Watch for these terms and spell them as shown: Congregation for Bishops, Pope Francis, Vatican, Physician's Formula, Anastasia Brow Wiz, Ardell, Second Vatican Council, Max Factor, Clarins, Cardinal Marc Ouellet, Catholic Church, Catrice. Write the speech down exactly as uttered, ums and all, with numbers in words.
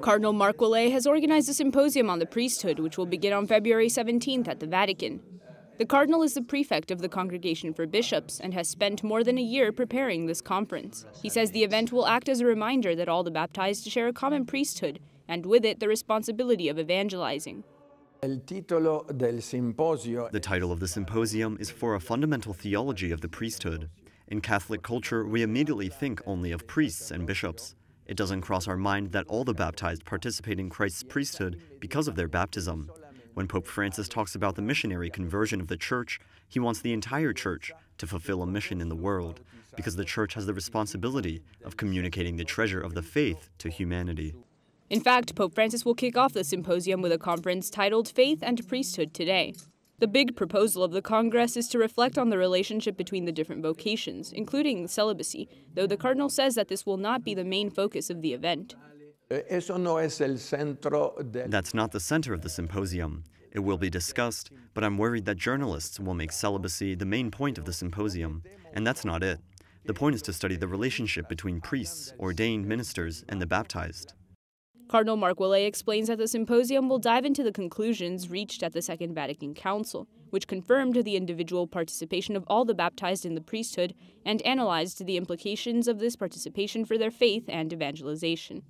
Cardinal Marc Ouellet has organized a symposium on the priesthood, which will begin on February seventeenth at the Vatican. The Cardinal is the prefect of the Congregation for Bishops and has spent more than a year preparing this conference. He says the event will act as a reminder that all the baptized share a common priesthood, and with it the responsibility of evangelizing. The title of the symposium is For a Fundamental Theology of the Priesthood. In Catholic culture, we immediately think only of priests and bishops. It doesn't cross our mind that all the baptized participate in Christ's priesthood because of their baptism. When Pope Francis talks about the missionary conversion of the Church, he wants the entire Church to fulfill a mission in the world, because the Church has the responsibility of communicating the treasure of the faith to humanity. In fact, Pope Francis will kick off the symposium with a conference titled Faith and Priesthood Today. The big proposal of the Congress is to reflect on the relationship between the different vocations, including celibacy, though the Cardinal says that this will not be the main focus of the event. That's not the center of the symposium. It will be discussed, but I'm worried that journalists will make celibacy the main point of the symposium, and that's not it. The point is to study the relationship between priests, ordained ministers, and the baptized. Cardinal Marc Ouellet explains that the symposium will dive into the conclusions reached at the Second Vatican Council, which confirmed the individual participation of all the baptized in the priesthood and analyzed the implications of this participation for their faith and evangelization.